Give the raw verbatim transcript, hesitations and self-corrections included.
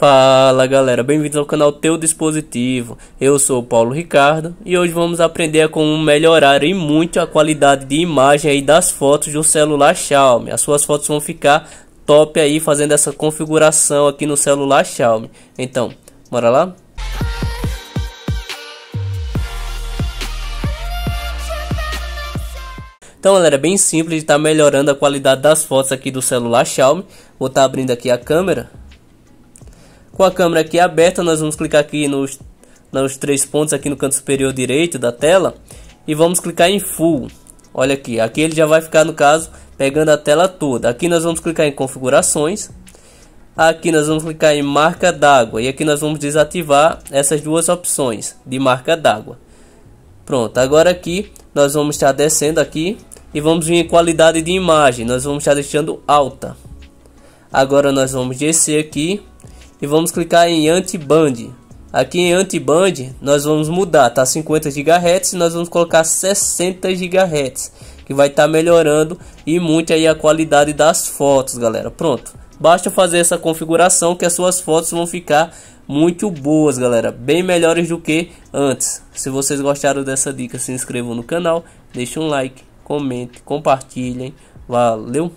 Fala galera, bem-vindos ao canal Teu Dispositivo. Eu sou o Paulo Ricardo e hoje vamos aprender a como melhorar e muito a qualidade de imagem aí das fotos do celular Xiaomi. As suas fotos vão ficar top aí fazendo essa configuração aqui no celular Xiaomi. Então, bora lá? Então galera, é bem simples de estar melhorando a qualidade das fotos aqui do celular Xiaomi. Vou estar abrindo aqui a câmera. Com a câmera aqui aberta, nós vamos clicar aqui nos, nos três pontos aqui no canto superior direito da tela e vamos clicar em Full. Olha aqui, aqui ele já vai ficar, no caso, pegando a tela toda. Aqui nós vamos clicar em Configurações, aqui nós vamos clicar em Marca d'água e aqui nós vamos desativar essas duas opções de marca d'água. Pronto, agora aqui nós vamos estar descendo aqui e vamos vir em Qualidade de imagem, nós vamos estar deixando alta. Agora nós vamos descer aqui e vamos clicar em anti-band. Aqui em anti-band nós vamos mudar, tá cinquenta gigahertz, nós vamos colocar sessenta gigahertz, que vai estar tá melhorando e muito aí a qualidade das fotos, galera. Pronto, basta fazer essa configuração que as suas fotos vão ficar muito boas, galera, bem melhores do que antes. Se vocês gostaram dessa dica, se inscrevam no canal, deixem um like, comentem, compartilhem. Valeu!